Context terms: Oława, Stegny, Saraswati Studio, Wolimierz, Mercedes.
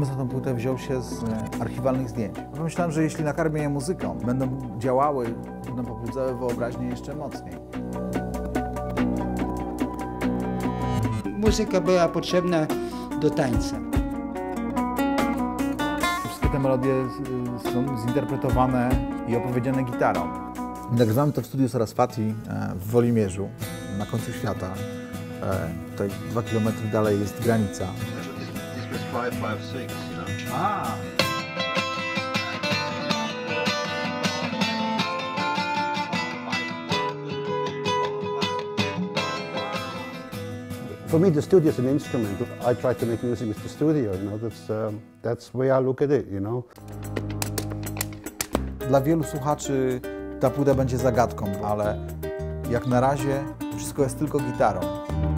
Pomysł na tę płytę wziął się z archiwalnych zdjęć. Pomyślałem, że jeśli nakarmię je muzyką, będą działały, będą pobudzały wyobraźnię jeszcze mocniej. Muzyka była potrzebna do tańca. Wszystkie te melodie są zinterpretowane i opowiedziane gitarą. Nagrywamy to w studiu Saraswati w Wolimierzu, na końcu świata. Tutaj 2 km dalej jest granica. For me, the studio is an instrument. I try to make music with the studio. You know, that's the way I look at it. You know. Dla wielu słuchaczy ta płyta będzie zagadką, ale jak na razie wszystko jest tylko gitarą.